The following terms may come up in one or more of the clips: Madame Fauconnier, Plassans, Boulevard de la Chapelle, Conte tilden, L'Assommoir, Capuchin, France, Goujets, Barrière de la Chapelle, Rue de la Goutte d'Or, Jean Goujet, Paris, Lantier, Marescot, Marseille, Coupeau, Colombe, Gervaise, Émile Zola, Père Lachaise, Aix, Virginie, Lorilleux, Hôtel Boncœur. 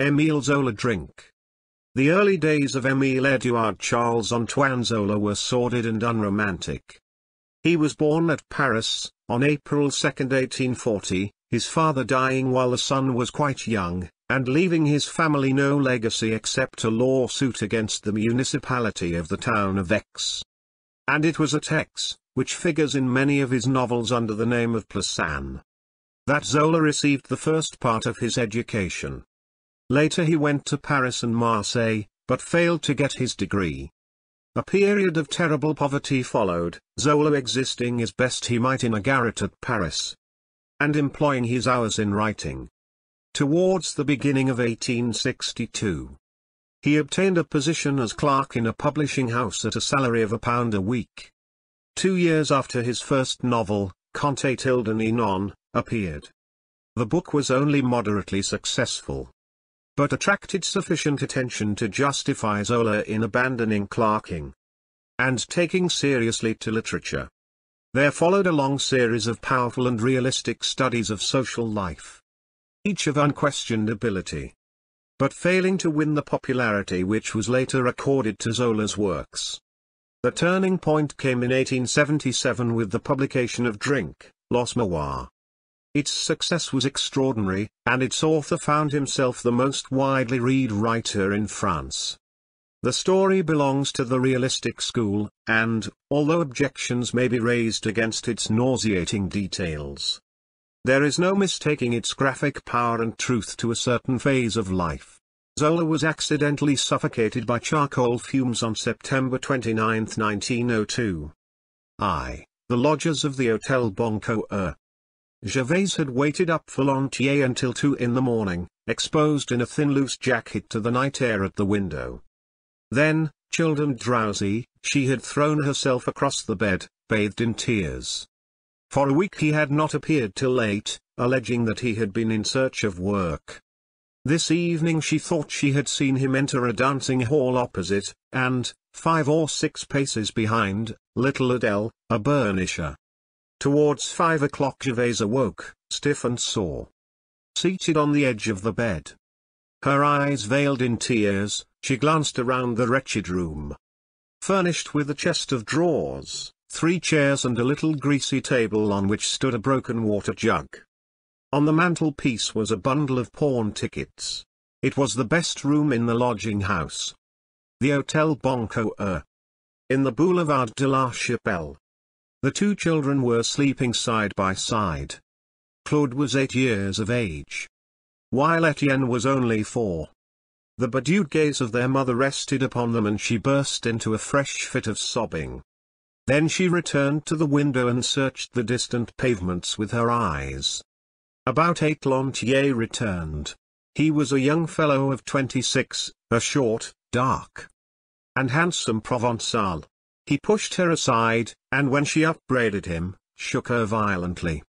Émile Zola drink. The early days of Émile-Édouard Charles-Antoine Zola were sordid and unromantic. He was born at Paris, on April 2, 1840, his father dying while the son was quite young, and leaving his family no legacy except a lawsuit against the municipality of the town of Aix. And it was at Aix, which figures in many of his novels under the name of Plassans, that Zola received the first part of his education. Later he went to Paris and Marseille, but failed to get his degree. A period of terrible poverty followed, Zola existing as best he might in a garret at Paris, and employing his hours in writing. Towards the beginning of 1862, he obtained a position as clerk in a publishing house at a salary of £1 a week. 2 years after his first novel, Conte tilden non, appeared. The book was only moderately successful, but attracted sufficient attention to justify Zola in abandoning clerking and taking seriously to literature. There followed a long series of powerful and realistic studies of social life, each of unquestioned ability, but failing to win the popularity which was later accorded to Zola's works. The turning point came in 1877 with the publication of Drink, L'Assommoir. Its success was extraordinary, and its author found himself the most widely read writer in France. The story belongs to the realistic school, and, although objections may be raised against its nauseating details, there is no mistaking its graphic power and truth to a certain phase of life. Zola was accidentally suffocated by charcoal fumes on September 29, 1902. The lodgers of the Hôtel Boncœur. Gervaise had waited up for Lantier until 2 in the morning, exposed in a thin loose jacket to the night air at the window. Then, chilled and drowsy, she had thrown herself across the bed, bathed in tears. For a week he had not appeared till late, alleging that he had been in search of work. This evening she thought she had seen him enter a dancing hall opposite, and, 5 or 6 paces behind, little Adele, a burnisher. Towards 5 o'clock Gervaise awoke, stiff and sore. Seated on the edge of the bed, her eyes veiled in tears, she glanced around the wretched room. Furnished with a chest of drawers, 3 chairs and a little greasy table on which stood a broken water jug. On the mantelpiece was a bundle of pawn tickets. It was the best room in the lodging house, the Hôtel Boncœur, in the Boulevard de la Chapelle. The 2 children were sleeping side by side. Claude was 8 years of age, while Etienne was only 4. The bedewed gaze of their mother rested upon them and she burst into a fresh fit of sobbing. Then she returned to the window and searched the distant pavements with her eyes. About 8 Lantier returned. He was a young fellow of 26, a short, dark, and handsome Provençal. He pushed her aside, and when she upbraided him, shook her violently,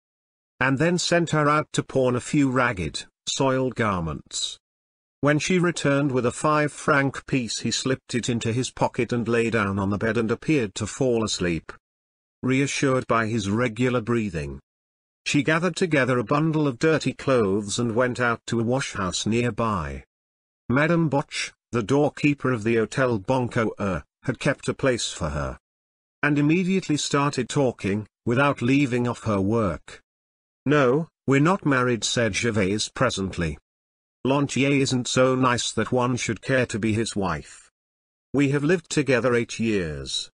and then sent her out to pawn a few ragged, soiled garments. When she returned with a 5-franc piece he slipped it into his pocket and lay down on the bed and appeared to fall asleep, reassured by his regular breathing. She gathered together a bundle of dirty clothes and went out to a washhouse nearby. Madame Botch, the doorkeeper of the Hôtel Boncœur, had kept a place for her, and immediately started talking, without leaving off her work. "No, we're not married," said Gervaise presently. "Lantier isn't so nice that one should care to be his wife. We have lived together 8 years.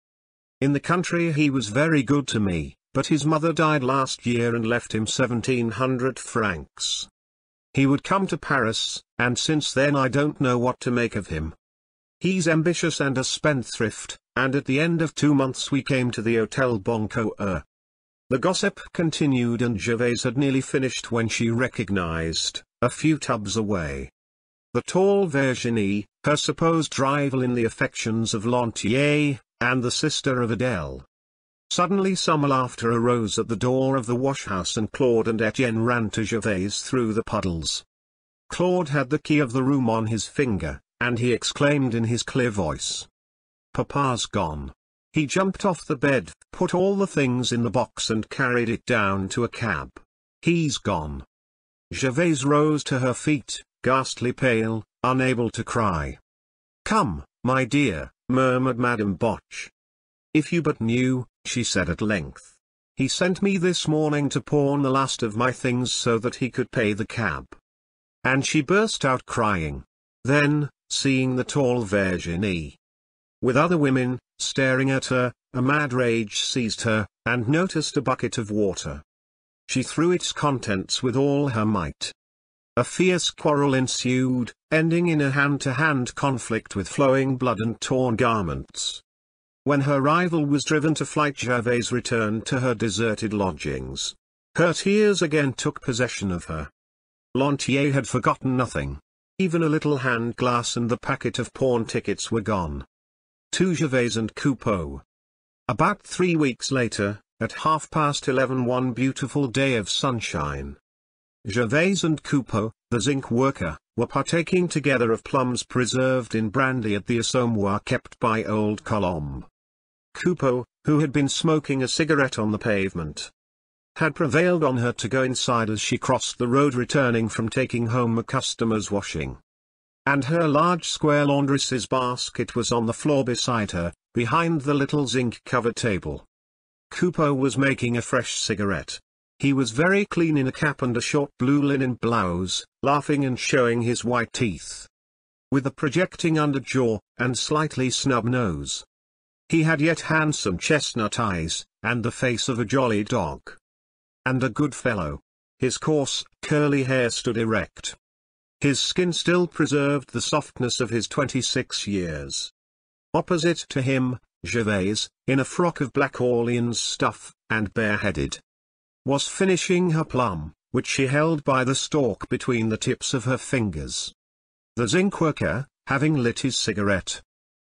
In the country he was very good to me, but his mother died last year and left him 1,700 francs. He would come to Paris, and since then I don't know what to make of him. He's ambitious and a spendthrift, and at the end of 2 months we came to the Hôtel Boncœur." The gossip continued and Gervaise had nearly finished when she recognized, a few tubs away, the tall Virginie, her supposed rival in the affections of Lantier, and the sister of Adele. Suddenly some laughter arose at the door of the washhouse and Claude and Etienne ran to Gervaise through the puddles. Claude had the key of the room on his finger, and he exclaimed in his clear voice, "Papa's gone." He jumped off the bed, put all the things in the box and carried it down to a cab. "He's gone." Gervaise rose to her feet, ghastly pale, unable to cry. "Come, my dear," murmured Madame Boche. "If you but knew," she said at length. "He sent me this morning to pawn the last of my things so that he could pay the cab." And she burst out crying. Then, seeing the tall Virginie, with other women, staring at her, a mad rage seized her, and noticed a bucket of water. She threw its contents with all her might. A fierce quarrel ensued, ending in a hand-to-hand conflict with flowing blood and torn garments. When her rival was driven to flight, Gervaise returned to her deserted lodgings. Her tears again took possession of her. Lantier had forgotten nothing. Even a little hand-glass and the packet of pawn tickets were gone. To Gervaise and Coupeau. About 3 weeks later, at 11:30 one beautiful day of sunshine, Gervaise and Coupeau, the zinc worker, were partaking together of plums preserved in brandy at the Assommoir kept by old Colombe. Coupeau, who had been smoking a cigarette on the pavement, had prevailed on her to go inside as she crossed the road returning from taking home a customer's washing. And her large square laundress's basket was on the floor beside her, behind the little zinc-covered table. Coupeau was making a fresh cigarette. He was very clean in a cap and a short blue linen blouse, laughing and showing his white teeth, with a projecting underjaw, and slightly snub nose. He had yet handsome chestnut eyes, and the face of a jolly dog. And a good fellow. His coarse, curly hair stood erect. His skin still preserved the softness of his 26 years. Opposite to him, Gervaise, in a frock of black Orleans stuff, and bareheaded, was finishing her plum, which she held by the stalk between the tips of her fingers. The zinc worker, having lit his cigarette,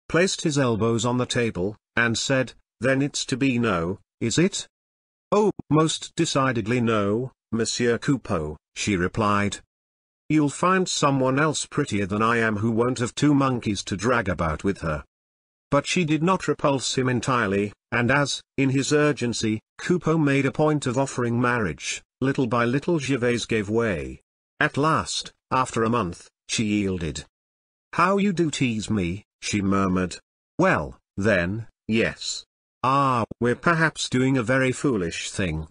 placed his elbows on the table, and said, "Then it's to be no, is it?" "Oh, most decidedly no, Monsieur Coupeau," she replied. "You'll find someone else prettier than I am who won't have two monkeys to drag about with her." But she did not repulse him entirely, and as, in his urgency, Coupeau made a point of offering marriage, little by little Gervaise gave way. At last, after a month, she yielded. "How you do tease me," she murmured. "Well, then, yes. Ah, we're perhaps doing a very foolish thing."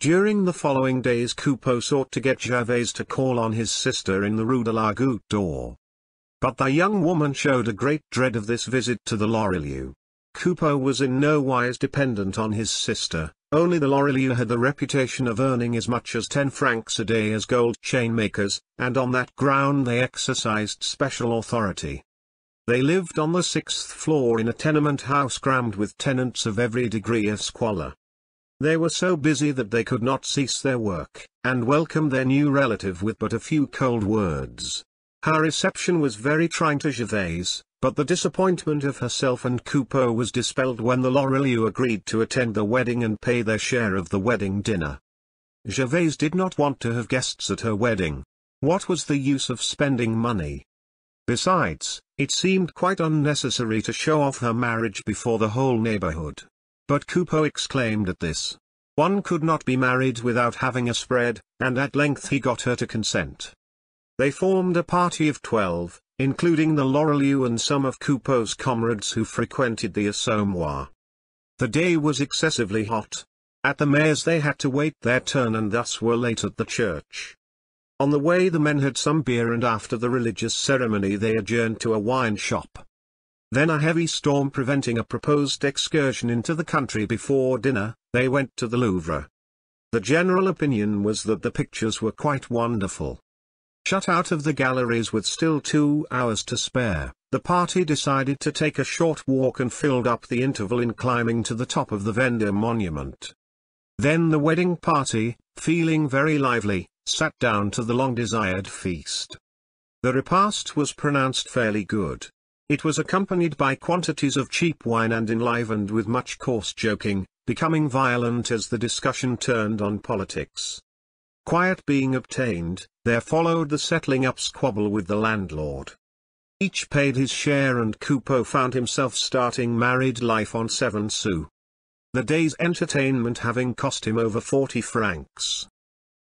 During the following days Coupeau sought to get Gervaise to call on his sister in the Rue de la Goutte d'Or. But the young woman showed a great dread of this visit to the Lorilleux. Coupeau was in no wise dependent on his sister, only the Lorilleux had the reputation of earning as much as 10 francs a day as gold chain makers, and on that ground they exercised special authority. They lived on the 6th floor in a tenement house crammed with tenants of every degree of squalor. They were so busy that they could not cease their work, and welcomed their new relative with but a few cold words. Her reception was very trying to Gervaise, but the disappointment of herself and Coupeau was dispelled when the Lorilleux agreed to attend the wedding and pay their share of the wedding dinner. Gervaise did not want to have guests at her wedding. What was the use of spending money? Besides, it seemed quite unnecessary to show off her marriage before the whole neighborhood. But Coupeau exclaimed at this. One could not be married without having a spread, and at length he got her to consent. They formed a party of 12, including the Lorilleux and some of Coupeau's comrades who frequented the Assommoir. The day was excessively hot. At the mayor's they had to wait their turn and thus were late at the church. On the way the men had some beer and after the religious ceremony they adjourned to a wine shop. Then a heavy storm preventing a proposed excursion into the country before dinner, they went to the Louvre. The general opinion was that the pictures were quite wonderful. Shut out of the galleries with still 2 hours to spare, the party decided to take a short walk and filled up the interval in climbing to the top of the Vendée Monument. Then the wedding party, feeling very lively, sat down to the long-desired feast. The repast was pronounced fairly good. It was accompanied by quantities of cheap wine and enlivened with much coarse joking, becoming violent as the discussion turned on politics. Quiet being obtained, there followed the settling-up squabble with the landlord. Each paid his share and Coupeau found himself starting married life on 7 sous. The day's entertainment having cost him over 40 francs.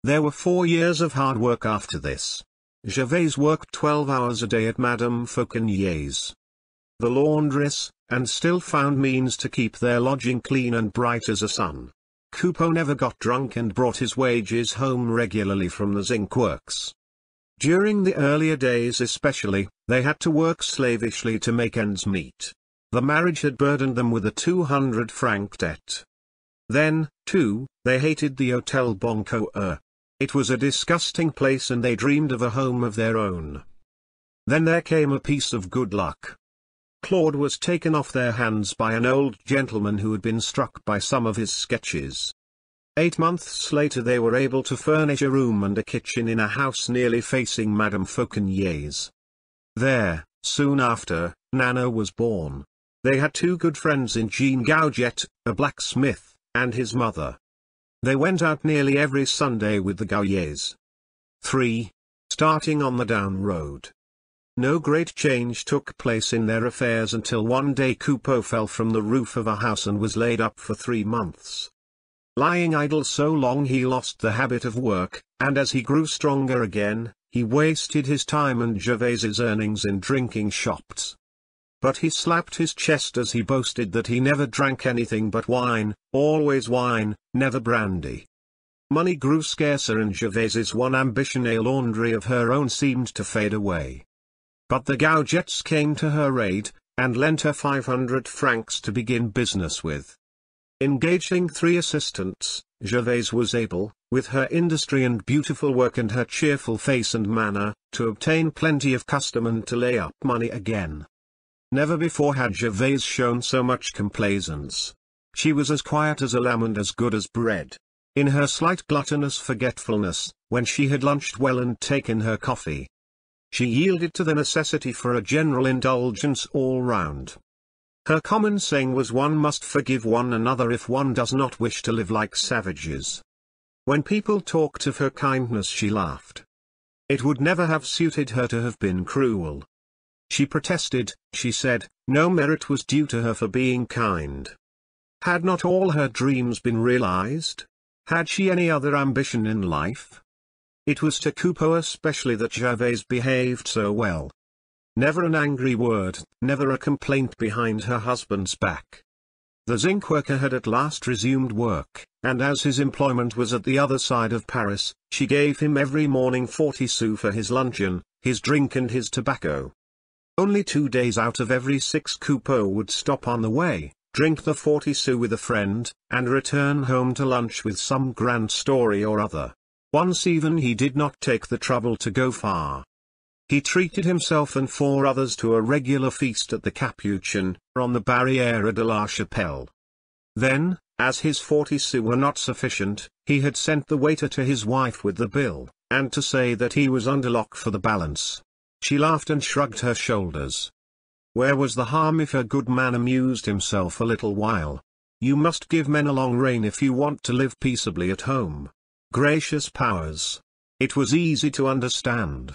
There were 4 years of hard work after this. Gervaise worked 12 hours a day at Madame Fauconnier's, the laundress, and still found means to keep their lodging clean and bright as a sun. Coupeau never got drunk and brought his wages home regularly from the zinc works. During the earlier days especially, they had to work slavishly to make ends meet. The marriage had burdened them with a 200-franc debt. Then, too, they hated the Hôtel Boncœur. It was a disgusting place and they dreamed of a home of their own. Then there came a piece of good luck. Claude was taken off their hands by an old gentleman who had been struck by some of his sketches. 8 months later they were able to furnish a room and a kitchen in a house nearly facing Madame Fauconnier's. There, soon after, Nana was born. They had 2 good friends in Jean Goujet, a blacksmith, and his mother. They went out nearly every Sunday with the Goujets. 3. Starting on the down road. No great change took place in their affairs until one day Coupeau fell from the roof of a house and was laid up for 3 months. Lying idle so long he lost the habit of work, and as he grew stronger again, he wasted his time and Gervaise's earnings in drinking shops. But he slapped his chest as he boasted that he never drank anything but wine, always wine, never brandy. Money grew scarcer and Gervaise's one ambition, a laundry of her own, seemed to fade away. But the Goujets came to her aid, and lent her 500 francs to begin business with. Engaging 3 assistants, Gervaise was able, with her industry and beautiful work and her cheerful face and manner, to obtain plenty of custom and to lay up money again. Never before had Gervaise shown so much complaisance. She was as quiet as a lamb and as good as bread. In her slight gluttonous forgetfulness, when she had lunched well and taken her coffee, she yielded to the necessity for a general indulgence all round. Her common saying was, one must forgive one another if one does not wish to live like savages. When people talked of her kindness she laughed. It would never have suited her to have been cruel. She protested, she said, no merit was due to her for being kind. Had not all her dreams been realized? Had she any other ambition in life? It was to Coupeau especially that Gervaise behaved so well. Never an angry word, never a complaint behind her husband's back. The zinc worker had at last resumed work, and as his employment was at the other side of Paris, she gave him every morning 40 sous for his luncheon, his drink and his tobacco. Only 2 days out of every 6 Coupeau would stop on the way, drink the 40 sous with a friend, and return home to lunch with some grand story or other. Once even he did not take the trouble to go far. He treated himself and 4 others to a regular feast at the Capuchin, on the Barrière de la Chapelle. Then, as his 40 sous were not sufficient, he had sent the waiter to his wife with the bill, and to say that he was under lock for the balance. She laughed and shrugged her shoulders. Where was the harm if her good man amused himself a little while? You must give men a long rein if you want to live peaceably at home. Gracious powers! It was easy to understand.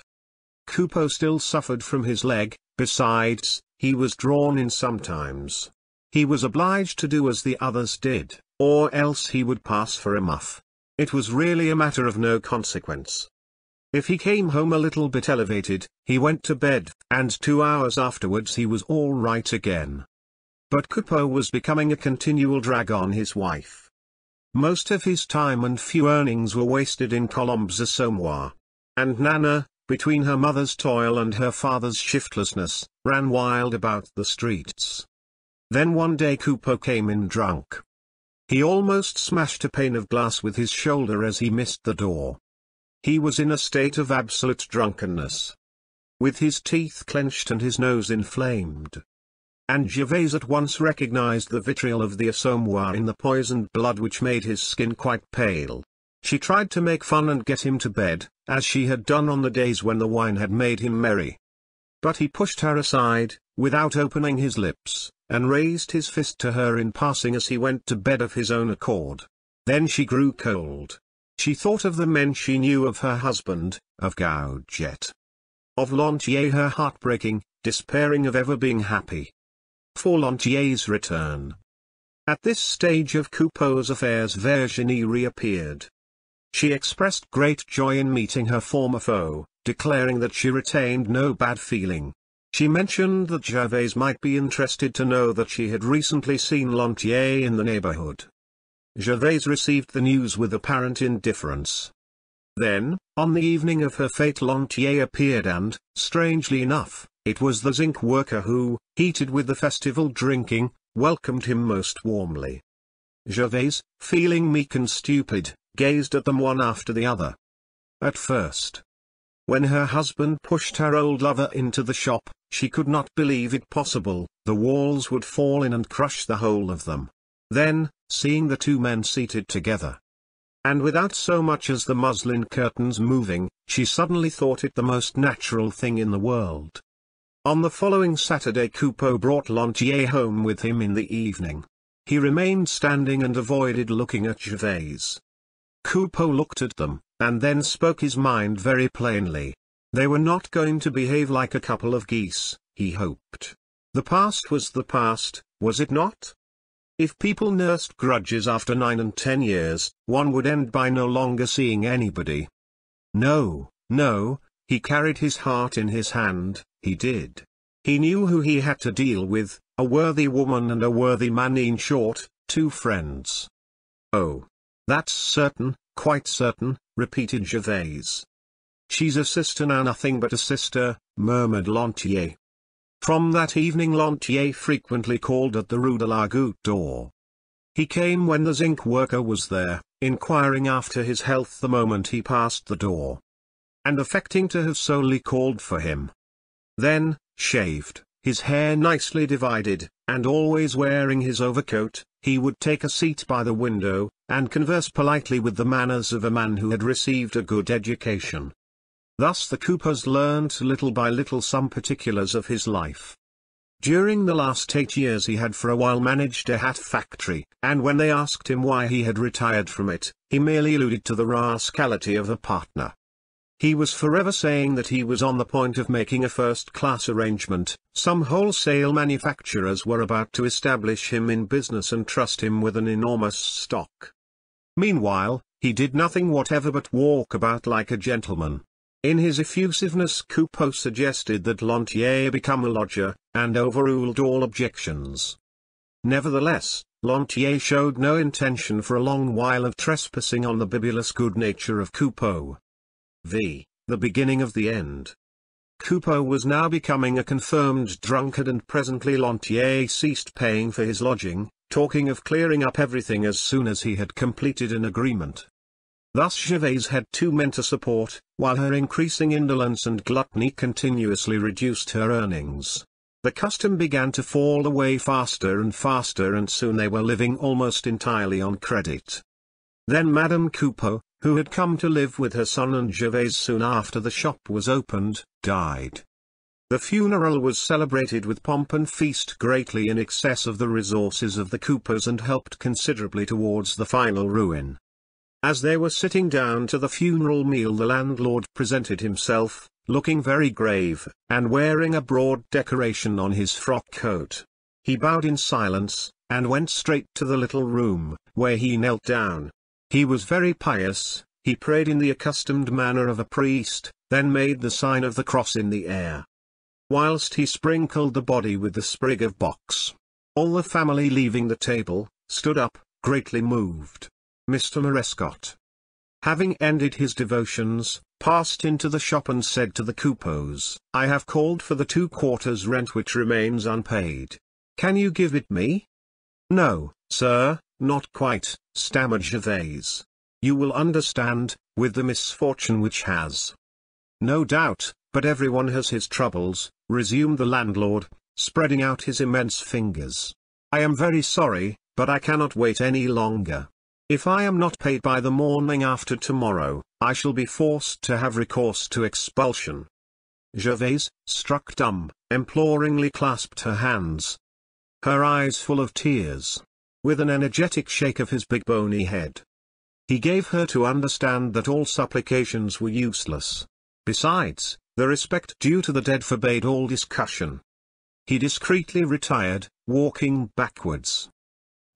Coupeau still suffered from his leg, besides, he was drawn in sometimes. He was obliged to do as the others did, or else he would pass for a muff. It was really a matter of no consequence. If he came home a little bit elevated, he went to bed, and 2 hours afterwards he was all right again. But Coupeau was becoming a continual drag on his wife. Most of his time and few earnings were wasted in Colombe's Assommoir. And Nana, between her mother's toil and her father's shiftlessness, ran wild about the streets. Then one day Coupeau came in drunk. He almost smashed a pane of glass with his shoulder as he missed the door. He was in a state of absolute drunkenness, with his teeth clenched and his nose inflamed. And Gervaise at once recognized the vitriol of the Assommoir in the poisoned blood which made his skin quite pale. She tried to make fun and get him to bed, as she had done on the days when the wine had made him merry. But he pushed her aside, without opening his lips, and raised his fist to her in passing as he went to bed of his own accord. Then she grew cold. She thought of the men she knew, of her husband, of Goujet, of Lantier, her heartbreaking, despairing of ever being happy. For Lantier's return. At this stage of Coupeau's affairs Virginie reappeared. She expressed great joy in meeting her former foe, declaring that she retained no bad feeling. She mentioned that Gervaise might be interested to know that she had recently seen Lantier in the neighborhood. Gervaise received the news with apparent indifference. Then, on the evening of her fête, Lantier appeared and, strangely enough, it was the zinc worker who, heated with the festival drinking, welcomed him most warmly. Gervaise, feeling meek and stupid, gazed at them one after the other. At first, when her husband pushed her old lover into the shop, she could not believe it possible, the walls would fall in and crush the whole of them. Then, seeing the two men seated together, and without so much as the muslin curtains moving, she suddenly thought it the most natural thing in the world. On the following Saturday, Coupeau brought Lantier home with him in the evening. He remained standing and avoided looking at Gervaise. Coupeau looked at them, and then spoke his mind very plainly. They were not going to behave like a couple of geese, he hoped. The past was the past, was it not? If people nursed grudges after 9 and 10 years, one would end by no longer seeing anybody. No, no, he carried his heart in his hand, he did. He knew who he had to deal with, a worthy woman and a worthy man, in short, two friends. Oh. That's certain, quite certain, repeated Gervaise. She's a sister now, nothing but a sister, murmured Lantier. From that evening Lantier frequently called at the Rue de la Goutte d'Or. He came when the zinc worker was there, inquiring after his health the moment he passed the door, and affecting to have solely called for him. Then, shaved, his hair nicely divided, and always wearing his overcoat, he would take a seat by the window, and converse politely with the manners of a man who had received a good education. Thus the Coupeaus learnt little by little some particulars of his life. During the last 8 years he had for a while managed a hat factory, and when they asked him why he had retired from it, he merely alluded to the rascality of a partner. He was forever saying that he was on the point of making a first-class arrangement, some wholesale manufacturers were about to establish him in business and trust him with an enormous stock. Meanwhile, he did nothing whatever but walk about like a gentleman. In his effusiveness Coupeau suggested that Lantier become a lodger, and overruled all objections. Nevertheless, Lantier showed no intention for a long while of trespassing on the bibulous good nature of Coupeau. The beginning of the end. Coupeau was now becoming a confirmed drunkard, and presently Lantier ceased paying for his lodging, talking of clearing up everything as soon as he had completed an agreement. Thus Gervaise had two men to support, while her increasing indolence and gluttony continuously reduced her earnings. The custom began to fall away faster and faster, and soon they were living almost entirely on credit. Then Madame Coupeau, who had come to live with her son and Gervaise soon after the shop was opened, died. The funeral was celebrated with pomp and feast, greatly in excess of the resources of the Coupeaus, and helped considerably towards the final ruin. As they were sitting down to the funeral meal, the landlord presented himself, looking very grave, and wearing a broad decoration on his frock coat. He bowed in silence, and went straight to the little room, where he knelt down. He was very pious, he prayed in the accustomed manner of a priest, then made the sign of the cross in the air, whilst he sprinkled the body with the sprig of box. All the family, leaving the table, stood up, greatly moved. Mr. Marescot, having ended his devotions, passed into the shop and said to the Coupeaus, "I have called for the 2 quarters' rent which remains unpaid. Can you give it me?" "No, sir, not quite," stammered Gervaise. "You will understand, with the misfortune which has—" "No doubt, but everyone has his troubles," resumed the landlord, spreading out his immense fingers. "I am very sorry, but I cannot wait any longer. If I am not paid by the morning after tomorrow, I shall be forced to have recourse to expulsion." Gervaise, struck dumb, imploringly clasped her hands, her eyes full of tears. With an energetic shake of his big bony head, he gave her to understand that all supplications were useless. Besides, the respect due to the dead forbade all discussion. He discreetly retired, walking backwards.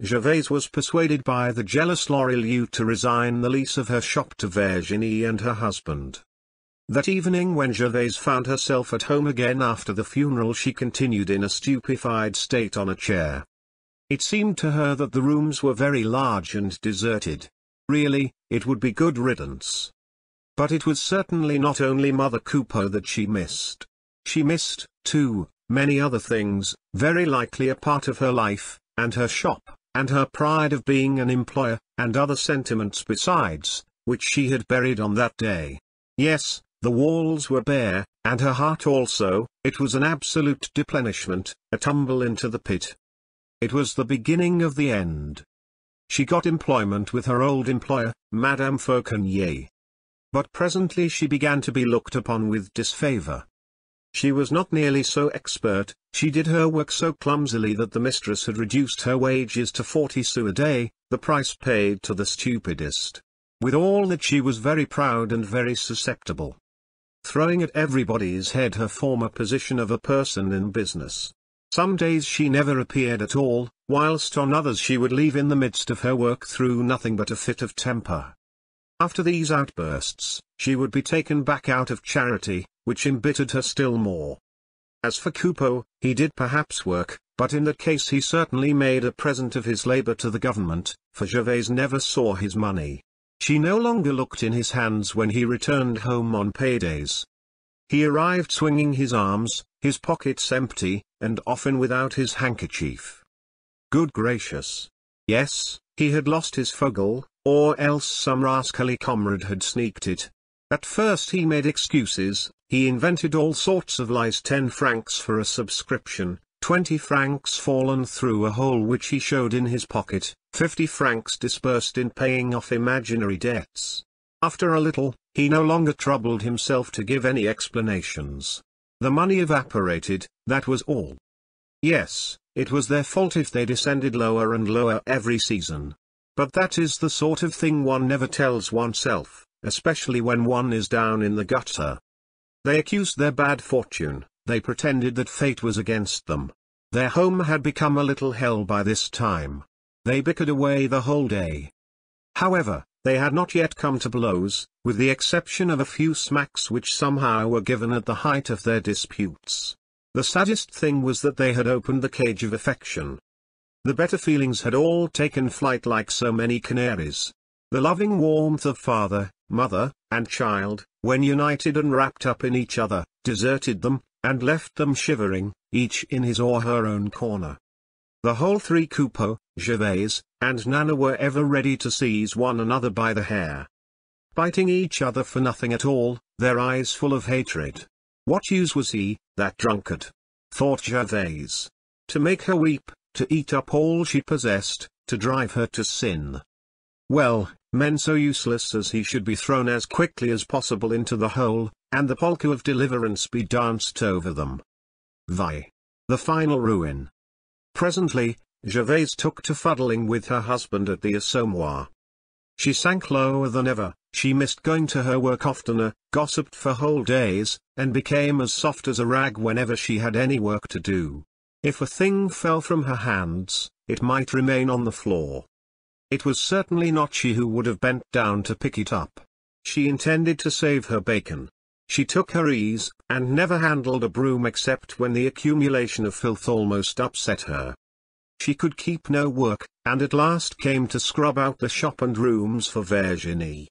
Gervaise was persuaded by the jealous Lorilleux to resign the lease of her shop to Virginie and her husband. That evening, when Gervaise found herself at home again after the funeral, she continued in a stupefied state on a chair. It seemed to her that the rooms were very large and deserted. Really, it would be good riddance. But it was certainly not only Mother Coupeau that she missed. She missed, too, many other things, very likely a part of her life, and her shop, and her pride of being an employer, and other sentiments besides, which she had buried on that day. Yes, the walls were bare, and her heart also. It was an absolute deplenishment, a tumble into the pit. It was the beginning of the end. She got employment with her old employer, Madame Fauconnier. But presently she began to be looked upon with disfavour. She was not nearly so expert, she did her work so clumsily that the mistress had reduced her wages to 40 sous a day, the price paid to the stupidest. With all that, she was very proud and very susceptible, throwing at everybody's head her former position of a person in business. Some days she never appeared at all, whilst on others she would leave in the midst of her work through nothing but a fit of temper. After these outbursts, she would be taken back out of charity, which embittered her still more. As for Coupeau, he did perhaps work, but in that case he certainly made a present of his labour to the government, for Gervaise never saw his money. She no longer looked in his hands when he returned home on paydays. He arrived swinging his arms, his pockets empty, and often without his handkerchief. Good gracious! Yes, he had lost his fogle, or else some rascally comrade had sneaked it. At first he made excuses, he invented all sorts of lies. 10 francs for a subscription, 20 francs fallen through a hole which he showed in his pocket, 50 francs dispersed in paying off imaginary debts. After a little, he no longer troubled himself to give any explanations. The money evaporated, that was all. Yes, it was their fault if they descended lower and lower every season. But that is the sort of thing one never tells oneself, especially when one is down in the gutter. They accused their bad fortune. They pretended that fate was against them. Their home had become a little hell by this time. They bickered away the whole day. However, they had not yet come to blows, with the exception of a few smacks which somehow were given at the height of their disputes. The saddest thing was that they had opened the cage of affection. The better feelings had all taken flight like so many canaries. The loving warmth of father, mother, and child, when united and wrapped up in each other, deserted them, and left them shivering, each in his or her own corner. The whole three, Coupeau, Gervaise, and Nana, were ever ready to seize one another by the hair, biting each other for nothing at all, their eyes full of hatred. What use was he, that drunkard? Thought Gervaise. To make her weep, to eat up all she possessed, to drive her to sin. Well, men so useless as he should be thrown as quickly as possible into the hole, and the polka of deliverance be danced over them. The final ruin. Presently, Gervaise took to fuddling with her husband at the Assommoir. She sank lower than ever, she missed going to her work oftener, gossiped for whole days, and became as soft as a rag whenever she had any work to do. If a thing fell from her hands, it might remain on the floor. It was certainly not she who would have bent down to pick it up. She intended to save her bacon. She took her ease, and never handled a broom except when the accumulation of filth almost upset her. She could keep no work, and at last came to scrub out the shop and rooms for Virginie.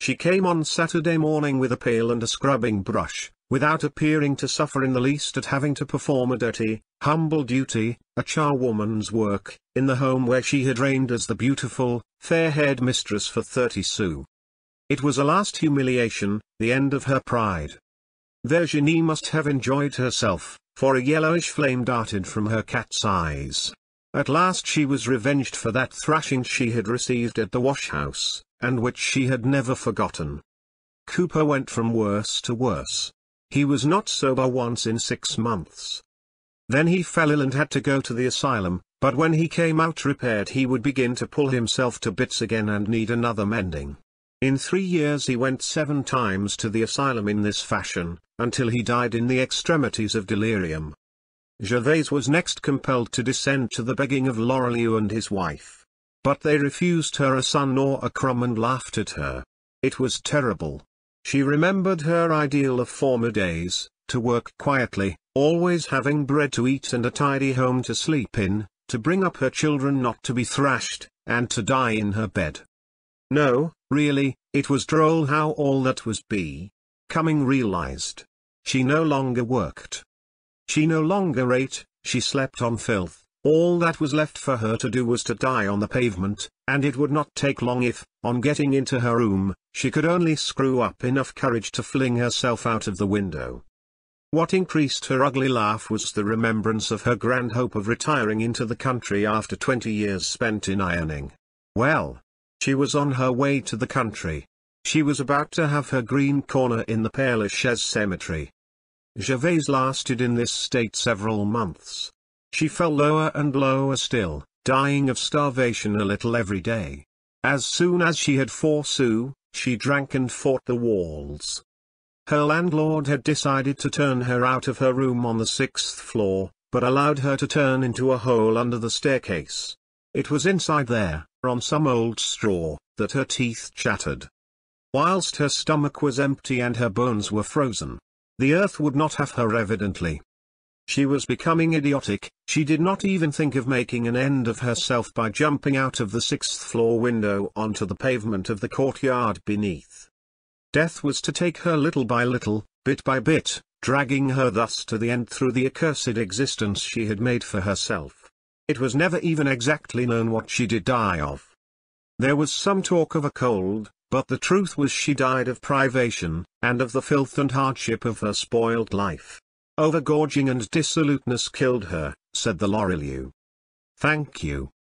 She came on Saturday morning with a pail and a scrubbing brush, without appearing to suffer in the least at having to perform a dirty, humble duty, a charwoman's work, in the home where she had reigned as the beautiful, fair-haired mistress for 30 sous. It was a last humiliation, the end of her pride. Virginie must have enjoyed herself, for a yellowish flame darted from her cat's eyes. At last she was revenged for that thrashing she had received at the washhouse, and which she had never forgotten. Coupeau went from worse to worse. He was not sober once in 6 months. Then he fell ill and had to go to the asylum, but when he came out repaired, he would begin to pull himself to bits again and need another mending. In 3 years he went 7 times to the asylum in this fashion, until he died in the extremities of delirium. Gervaise was next compelled to descend to the begging of Lorilleux and his wife. But they refused her a son or a crumb and laughed at her. It was terrible. She remembered her ideal of former days, to work quietly, always having bread to eat and a tidy home to sleep in, to bring up her children not to be thrashed, and to die in her bed. No, really, it was droll how all that was becoming realized. She no longer worked. She no longer ate, she slept on filth. All that was left for her to do was to die on the pavement, and it would not take long if, on getting into her room, she could only screw up enough courage to fling herself out of the window. What increased her ugly laugh was the remembrance of her grand hope of retiring into the country after 20 years spent in ironing. Well, she was on her way to the country. She was about to have her green corner in the Père Lachaise cemetery. Gervaise lasted in this state several months. She fell lower and lower still, dying of starvation a little every day. As soon as she had 4 sous, she drank and fought the walls. Her landlord had decided to turn her out of her room on the 6th floor, but allowed her to turn into a hole under the staircase. It was inside there, on some old straw, that her teeth chattered. Whilst her stomach was empty and her bones were frozen. The earth would not have her evidently. She was becoming idiotic, she did not even think of making an end of herself by jumping out of the 6th floor window onto the pavement of the courtyard beneath. Death was to take her little by little, bit by bit, dragging her thus to the end through the accursed existence she had made for herself. It was never even exactly known what she did die of. There was some talk of a cold, but the truth was she died of privation, and of the filth and hardship of her spoiled life. Overgorging and dissoluteness killed her, said the Lorilleux. Thank you.